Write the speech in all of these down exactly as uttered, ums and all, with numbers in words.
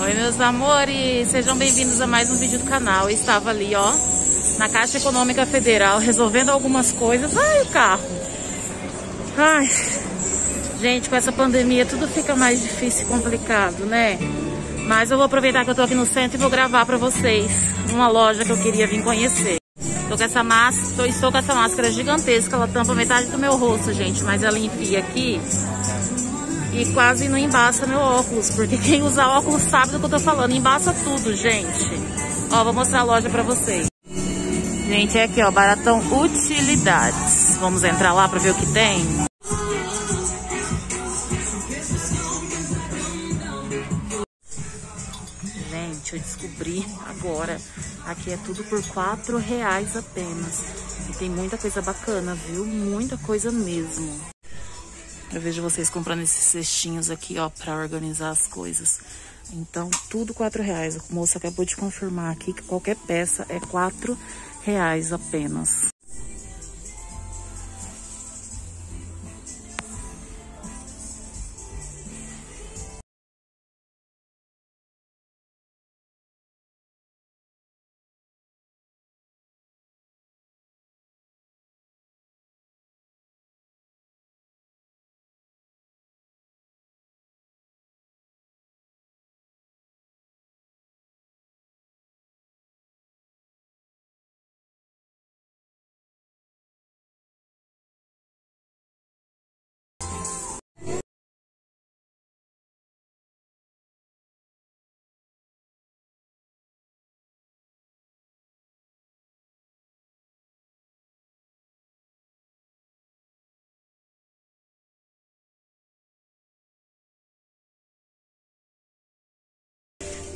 Oi, meus amores, sejam bem-vindos a mais um vídeo do canal. Eu estava ali, ó, na Caixa Econômica Federal, resolvendo algumas coisas. Ai, o carro. Ai, gente, com essa pandemia tudo fica mais difícil e complicado, né? Mas eu vou aproveitar que eu tô aqui no centro e vou gravar pra vocês uma loja que eu queria vir conhecer. Tô com essa máscara, tô, estou com essa máscara gigantesca, ela tampa metade do meu rosto, gente, mas ela enfia aqui e quase não embaça meu óculos, porque quem usa óculos sabe do que eu tô falando, embaça tudo, gente. Ó, vou mostrar a loja pra vocês. Gente, é aqui, ó, Baratão Utilidades. Vamos entrar lá pra ver o que tem? Gente, eu descobri agora, aqui é tudo por quatro reais apenas. E tem muita coisa bacana, viu? Muita coisa mesmo. Eu vejo vocês comprando esses cestinhos aqui, ó, pra organizar as coisas. Então, tudo quatro reais. A moça acabou de confirmar aqui que qualquer peça é quatro reais apenas.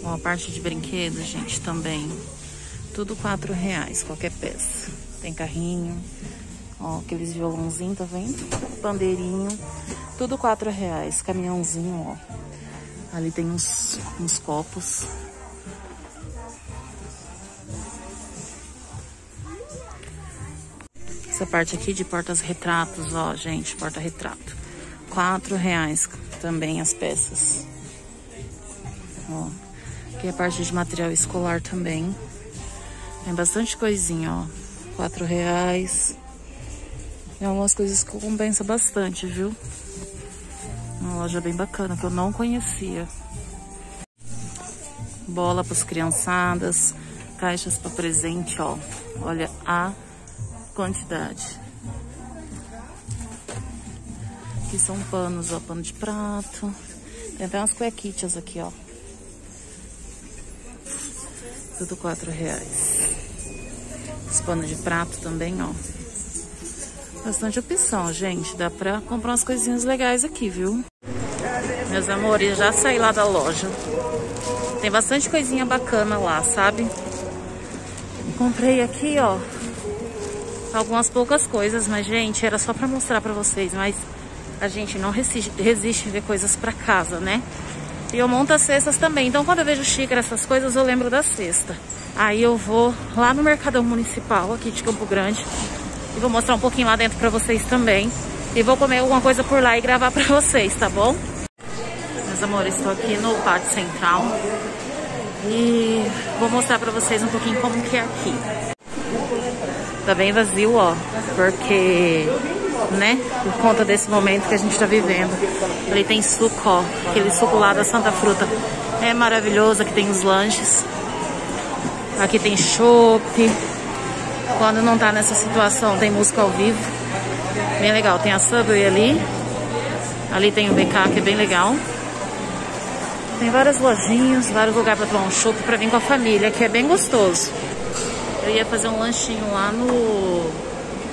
Bom, a parte de brinquedos, gente, também. Tudo quatro reais, qualquer peça. Tem carrinho, ó, aqueles violãozinhos, tá vendo? Bandeirinho, tudo quatro reais. Caminhãozinho, ó. Ali tem uns, uns copos. Essa parte aqui de portas-retratos, ó, gente, porta-retrato. Quatro reais também as peças. Ó. Aqui a parte de material escolar também. Tem bastante coisinha, ó. Quatro reais. É umas coisas que compensa bastante, viu? Uma loja bem bacana, que eu não conhecia. Bola para as criançadas. Caixas para presente, ó. Olha a quantidade. Aqui são panos, ó. Pano de prato. Tem até umas cuequitas aqui, ó. Tudo quatro reais. Os panos de prato também, ó. Bastante opção, gente. Dá pra comprar umas coisinhas legais aqui, viu? Meus amores, já saí lá da loja. Tem bastante coisinha bacana lá, sabe? Comprei aqui, ó, algumas poucas coisas, mas, gente, era só pra mostrar pra vocês. Mas a gente não resiste, resiste a ver coisas pra casa, né? E eu monto as cestas também. Então, quando eu vejo xícara, essas coisas, eu lembro da cesta. Aí eu vou lá no Mercadão Municipal, aqui de Campo Grande. E vou mostrar um pouquinho lá dentro pra vocês também. E vou comer alguma coisa por lá e gravar pra vocês, tá bom? Meus amores, estou aqui no Pátio Central. E vou mostrar pra vocês um pouquinho como que é aqui. Tá bem vazio, ó. Porque... né? Por conta desse momento que a gente tá vivendo. Ali tem suco, ó. Aquele suco lá da Santa Fruta. É maravilhoso. Aqui tem os lanches. Aqui tem chopp. Quando não tá nessa situação, tem música ao vivo. Bem legal. Tem a Subway ali. Ali tem o B K, que é bem legal. Tem várias lojinhas, vários lugares pra tomar um chopp, pra vir com a família, que é bem gostoso. Eu ia fazer um lanchinho lá no...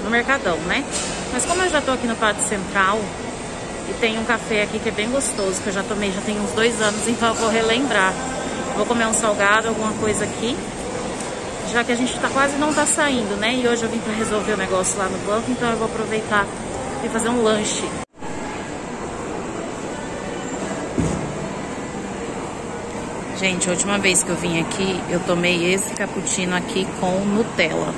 no Mercadão, né? Mas como eu já tô aqui no Pátio Central e tem um café aqui que é bem gostoso, que eu já tomei já tem uns dois anos, então eu vou relembrar. Vou comer um salgado, alguma coisa aqui, já que a gente tá quase não tá saindo, né? E hoje eu vim pra resolver o negócio lá no banco, então eu vou aproveitar e fazer um lanche. Gente, a última vez que eu vim aqui, eu tomei esse cappuccino aqui com Nutella.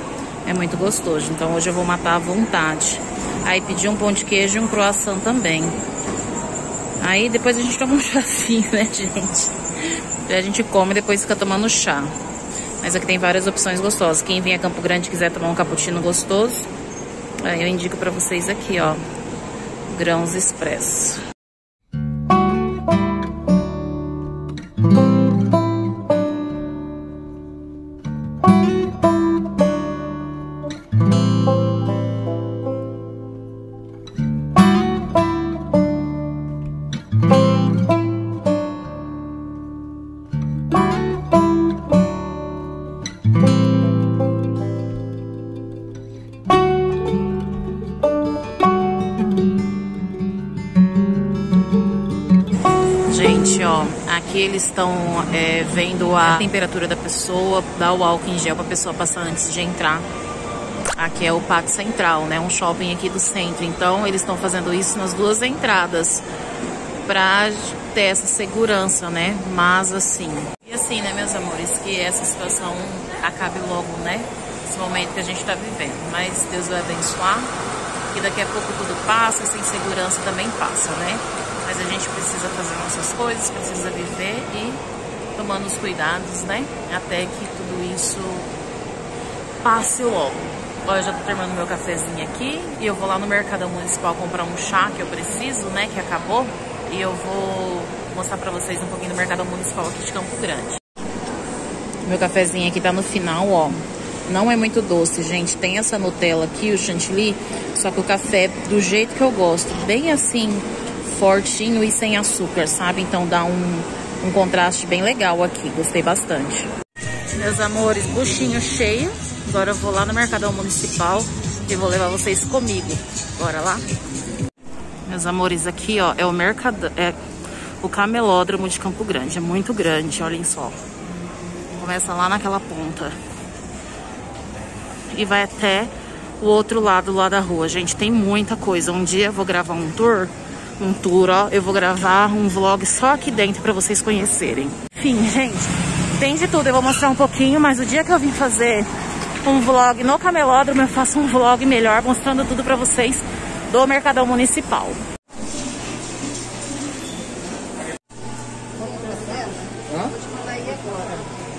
É muito gostoso, então hoje eu vou matar à vontade. Aí pedi um pão de queijo e um croissant também. Aí depois a gente toma um chazinho, né, gente? A gente come e depois fica tomando chá. Mas aqui tem várias opções gostosas. Quem vem a Campo Grande e quiser tomar um cappuccino gostoso, aí eu indico pra vocês aqui, ó, Grãos Expresso. Aqui eles estão é, vendo a temperatura da pessoa, dá o álcool em gel para a pessoa passar antes de entrar. Aqui é o Pátio Central, né? Um shopping aqui do centro. Então eles estão fazendo isso nas duas entradas para ter essa segurança, né? Mas assim, e assim, né, meus amores, que essa situação acabe logo, né? Esse momento que a gente está vivendo. Mas Deus vai abençoar, que daqui a pouco tudo passa, essa insegurança também passa, né? Mas a gente precisa fazer nossas coisas, precisa viver e tomando os cuidados, né? Até que tudo isso passe logo. Ó, eu já tô terminando meu cafezinho aqui e eu vou lá no Mercadão Municipal comprar um chá que eu preciso, né? Que acabou. E eu vou mostrar pra vocês um pouquinho do Mercadão Municipal aqui de Campo Grande. Meu cafezinho aqui tá no final, ó. Não é muito doce, gente. Tem essa Nutella aqui, o chantilly. Só que o café, do jeito que eu gosto, bem assim... fortinho e sem açúcar, sabe? Então dá um, um contraste bem legal aqui. Gostei bastante. Meus amores, buchinho cheio. Agora eu vou lá no Mercadão Municipal e vou levar vocês comigo. Bora lá? Meus amores, aqui ó, é o mercado, é o camelódromo de Campo Grande. É muito grande, olhem só. Começa lá naquela ponta e vai até o outro lado lá da rua. Gente, tem muita coisa. Um dia eu vou gravar um tour. Um tour, ó, eu vou gravar um vlog só aqui dentro pra vocês conhecerem. Enfim, gente, tem de tudo. Eu vou mostrar um pouquinho, mas o dia que eu vim fazer um vlog no camelódromo, eu faço um vlog melhor mostrando tudo pra vocês do Mercadão Municipal.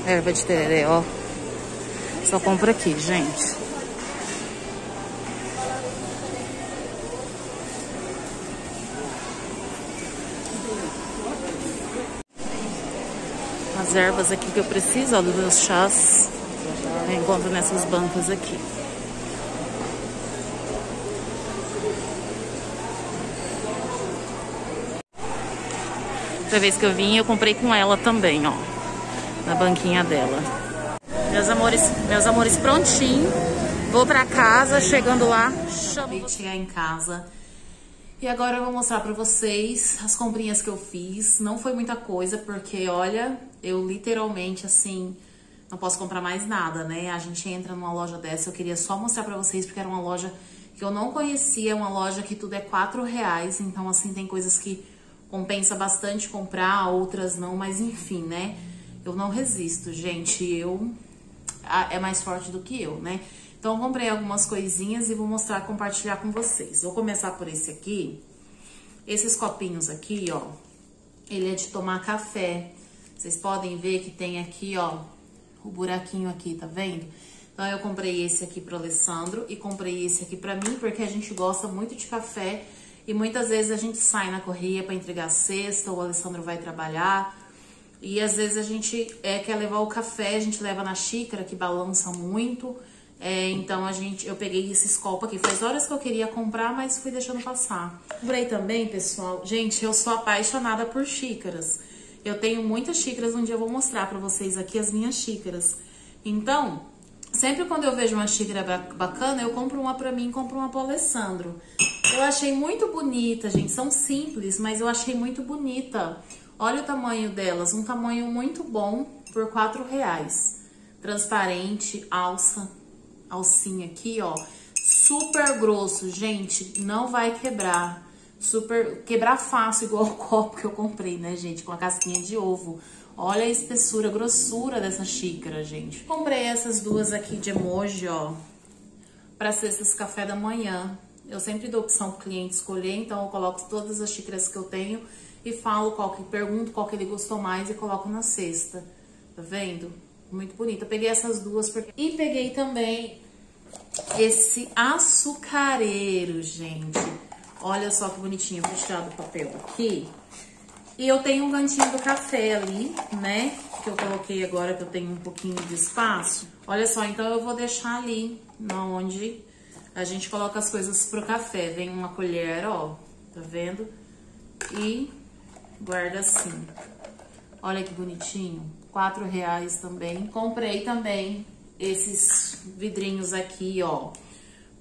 Erva de tereré, ó. Só compra aqui, gente. As ervas aqui que eu preciso, ó, dos meus chás, eu encontro nessas bancas aqui. Outra vez que eu vim, eu comprei com ela também, ó, na banquinha dela. Meus amores, meus amores, prontinho. Vou pra casa, chegando lá, chamo de chegar em casa. E agora eu vou mostrar pra vocês as comprinhas que eu fiz. Não foi muita coisa, porque, olha, eu literalmente, assim, não posso comprar mais nada, né? A gente entra numa loja dessa, eu queria só mostrar pra vocês, porque era uma loja que eu não conhecia, uma loja que tudo é quatro reais, então, assim, tem coisas que compensa bastante comprar, outras não, mas enfim, né? Eu não resisto, gente, eu... é mais forte do que eu, né? Então, eu comprei algumas coisinhas e vou mostrar, compartilhar com vocês. Vou começar por esse aqui. Esses copinhos aqui, ó. Ele é de tomar café. Vocês podem ver que tem aqui, ó, o buraquinho aqui, tá vendo? Então, eu comprei esse aqui pro Alessandro e comprei esse aqui pra mim, porque a gente gosta muito de café. E muitas vezes a gente sai na correria pra entregar a cesta, ou o Alessandro vai trabalhar. E às vezes a gente é, quer levar o café, a gente leva na xícara, que balança muito. É, então, a gente, eu peguei esses copos aqui. Faz horas que eu queria comprar, mas fui deixando passar. Comprei também, pessoal. Gente, eu sou apaixonada por xícaras. Eu tenho muitas xícaras. Um dia eu vou mostrar pra vocês aqui as minhas xícaras. Então, sempre quando eu vejo uma xícara bacana, eu compro uma pra mim e compro uma pro Alessandro. Eu achei muito bonita, gente. São simples, mas eu achei muito bonita. Olha o tamanho delas. Um tamanho muito bom por quatro reais. Transparente, alça... alcinha aqui, ó, super grosso, gente, não vai quebrar, super, quebrar fácil, igual o copo que eu comprei, né, gente, com a casquinha de ovo. Olha a espessura, a grossura dessa xícara, gente. Comprei essas duas aqui de emoji, ó, pra cestas café da manhã. Eu sempre dou opção pro cliente escolher, então eu coloco todas as xícaras que eu tenho e falo qual que pergunto, qual que ele gostou mais e coloco na cesta. Tá vendo? Muito bonita. Peguei essas duas porque... e peguei também esse açucareiro, gente. Olha só que bonitinho. Vou tirar do papel aqui. E eu tenho um cantinho do café ali, né? Que eu coloquei agora que eu tenho um pouquinho de espaço. Olha só, então eu vou deixar ali, onde a gente coloca as coisas pro café. Vem uma colher, ó. Tá vendo? E guarda assim. Olha que bonitinho. Quatro reais também. Comprei também esses vidrinhos aqui, ó.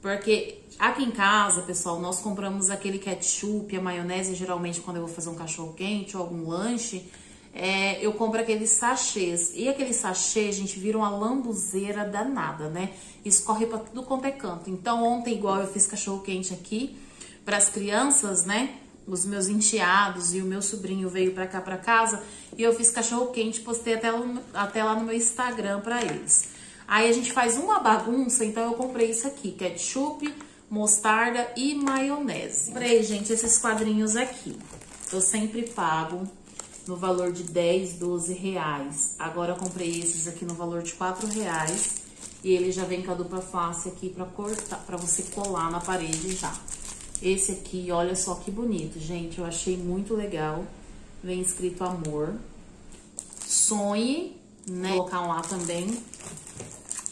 Porque... aqui em casa, pessoal, nós compramos aquele ketchup, a maionese, geralmente quando eu vou fazer um cachorro-quente ou algum lanche, é, eu compro aqueles sachês. E aquele sachê, gente, vira uma lambuzeira danada, né? Escorre pra tudo quanto é canto. Então, ontem, igual eu fiz cachorro-quente aqui pras crianças, né? Os meus enteados e o meu sobrinho veio pra cá, pra casa, e eu fiz cachorro-quente, postei até, até lá no meu Instagram pra eles. Aí a gente faz uma bagunça, então eu comprei isso aqui, ketchup, mostarda e maionese. Comprei, gente, esses quadrinhos aqui. Eu sempre pago no valor de dez, doze reais. Agora eu comprei esses aqui no valor de quatro reais. E ele já vem com a dupla face aqui pra cortar, pra você colar na parede já. Esse aqui, olha só que bonito, gente. Eu achei muito legal. Vem escrito amor. Sonhe, né? Vou colocar um lá também.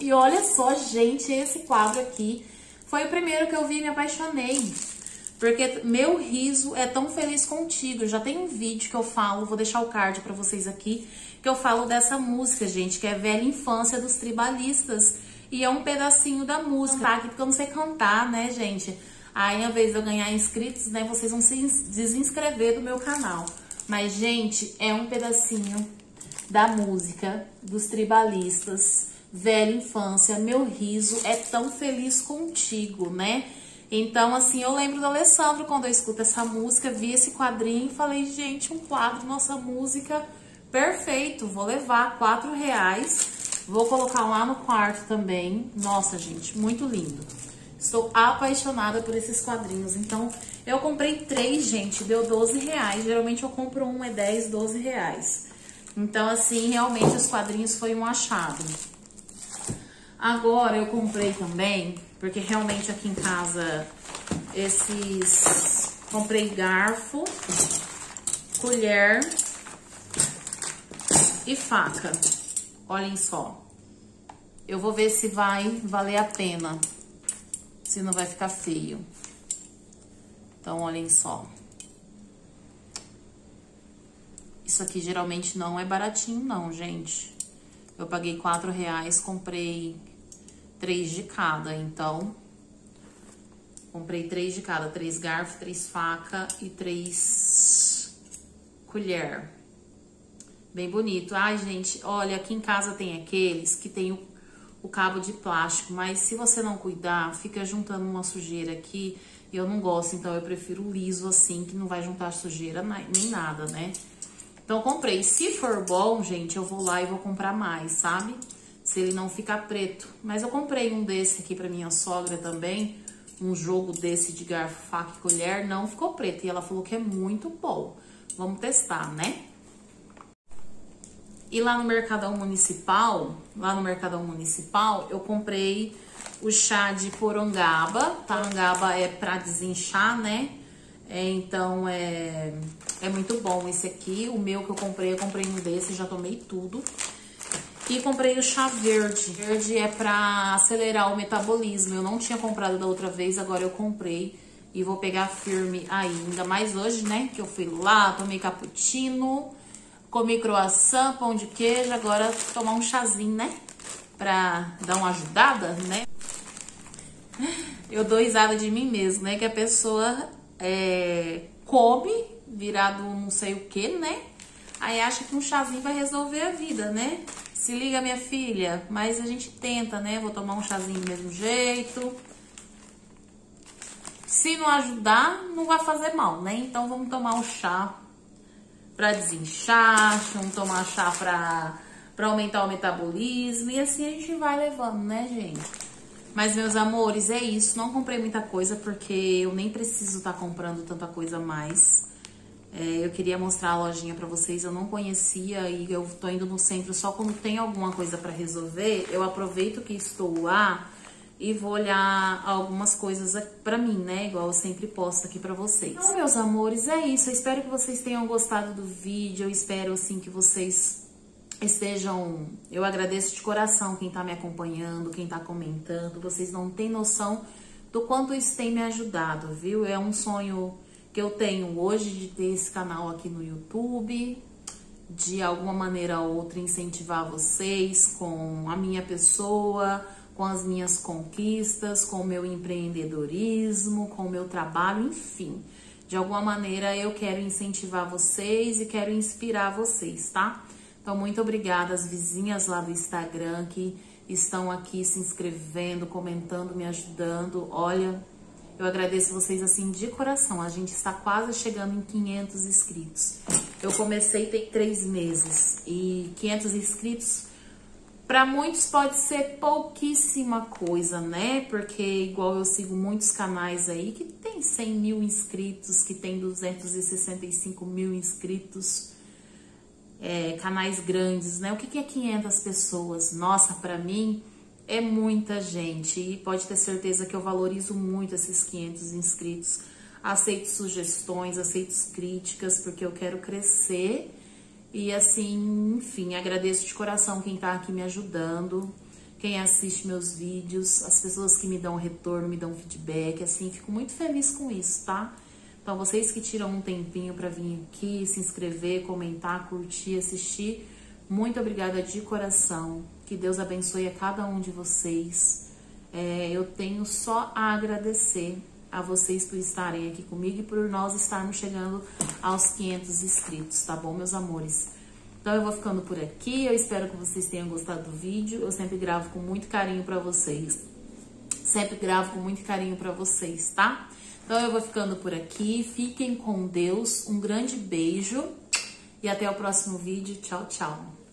E olha só, gente, esse quadro aqui. Foi o primeiro que eu vi e me apaixonei, porque meu riso é tão feliz contigo. Já tem um vídeo que eu falo, vou deixar o card pra vocês aqui, que eu falo dessa música, gente, que é Velha Infância dos Tribalistas. E é um pedacinho da música, tá? Porque eu não sei cantar, né, gente? Aí, ao invés de eu ganhar inscritos, né, vocês vão se desinscrever do meu canal. Mas, gente, é um pedacinho da música dos Tribalistas. Velha Infância, meu riso é tão feliz contigo, né? Então, assim, eu lembro do Alessandro quando eu escuto essa música, vi esse quadrinho e falei, gente, um quadro, nossa música, perfeito. Vou levar quatro reais, vou colocar lá no quarto também. Nossa, gente, muito lindo. Estou apaixonada por esses quadrinhos. Então, eu comprei três, gente, deu doze reais. Geralmente eu compro um, é dez, doze reais. Então, assim, realmente os quadrinhos foi um achado. Agora eu comprei também, porque realmente aqui em casa, esses... comprei garfo, colher e faca. Olhem só. Eu vou ver se vai valer a pena, se não vai ficar feio. Então, olhem só. Isso aqui geralmente não é baratinho não, gente. Eu paguei quatro reais, comprei... três de cada, então. Comprei três de cada. Três garfos, três facas e três colher. Bem bonito. Ai, gente, olha, aqui em casa tem aqueles que tem o, o cabo de plástico, mas se você não cuidar, fica juntando uma sujeira aqui. E eu não gosto, então eu prefiro liso assim, que não vai juntar sujeira nem nada, né? Então, eu comprei. Se for bom, gente, eu vou lá e vou comprar mais, sabe? Se ele não ficar preto. Mas eu comprei um desse aqui pra minha sogra também. Um jogo desse de garfo, faca e colher. Não ficou preto. E ela falou que é muito bom. Vamos testar, né? E lá no Mercadão Municipal, lá no Mercadão Municipal, eu comprei o chá de porongaba. Porongaba é pra desinchar, né? É, então, é, é muito bom esse aqui. O meu que eu comprei, eu comprei um desse. Já tomei tudo. E comprei o chá verde. Verde é pra acelerar o metabolismo. Eu não tinha comprado da outra vez, agora eu comprei. E vou pegar firme ainda. Mas hoje, né, que eu fui lá, tomei cappuccino, comi croissant, pão de queijo. Agora tomar um chazinho, né? Pra dar uma ajudada, né? Eu dou risada de mim mesmo, né? Que a pessoa é, come virado não sei o que, né? Aí acha que um chazinho vai resolver a vida, né? Se liga, minha filha, mas a gente tenta, né? Vou tomar um chazinho do mesmo jeito. Se não ajudar, não vai fazer mal, né? Então, vamos tomar um chá pra desinchar, vamos tomar chá pra, pra aumentar o metabolismo. E assim a gente vai levando, né, gente? Mas, meus amores, é isso. Não comprei muita coisa, porque eu nem preciso estar comprando tanta coisa mais. É, eu queria mostrar a lojinha pra vocês, eu não conhecia e eu tô indo no centro só quando tem alguma coisa pra resolver. Eu aproveito que estou lá e vou olhar algumas coisas pra mim, né? Igual eu sempre posto aqui pra vocês. Então, meus amores, é isso. Eu espero que vocês tenham gostado do vídeo. Eu espero, assim, que vocês estejam... Eu agradeço de coração quem tá me acompanhando, quem tá comentando. Vocês não têm noção do quanto isso tem me ajudado, viu? É um sonho que eu tenho hoje de ter esse canal aqui no YouTube, de alguma maneira ou outra incentivar vocês com a minha pessoa, com as minhas conquistas, com o meu empreendedorismo, com o meu trabalho, enfim. De alguma maneira eu quero incentivar vocês e quero inspirar vocês, tá? Então, muito obrigada às vizinhas lá do Instagram que estão aqui se inscrevendo, comentando, me ajudando. Olha... Eu agradeço vocês, assim, de coração. A gente está quase chegando em quinhentos inscritos. Eu comecei tem três meses e quinhentos inscritos, para muitos pode ser pouquíssima coisa, né? Porque igual eu sigo muitos canais aí que tem cem mil inscritos, que tem duzentos e sessenta e cinco mil inscritos, é, canais grandes, né? O que que é quinhentas pessoas? Nossa, para mim... é muita gente e pode ter certeza que eu valorizo muito esses quinhentos inscritos. Aceito sugestões, aceito críticas, porque eu quero crescer. E assim, enfim, agradeço de coração quem tá aqui me ajudando, quem assiste meus vídeos, as pessoas que me dão retorno, me dão feedback, assim, fico muito feliz com isso, tá? Então, vocês que tiram um tempinho pra vir aqui, se inscrever, comentar, curtir, assistir, muito obrigada de coração. Que Deus abençoe a cada um de vocês. É, eu tenho só a agradecer a vocês por estarem aqui comigo e por nós estarmos chegando aos quinhentos inscritos, tá bom, meus amores? Então, eu vou ficando por aqui. Eu espero que vocês tenham gostado do vídeo. Eu sempre gravo com muito carinho pra vocês. Sempre gravo com muito carinho pra vocês, tá? Então, eu vou ficando por aqui. Fiquem com Deus. Um grande beijo. E até o próximo vídeo. Tchau, tchau.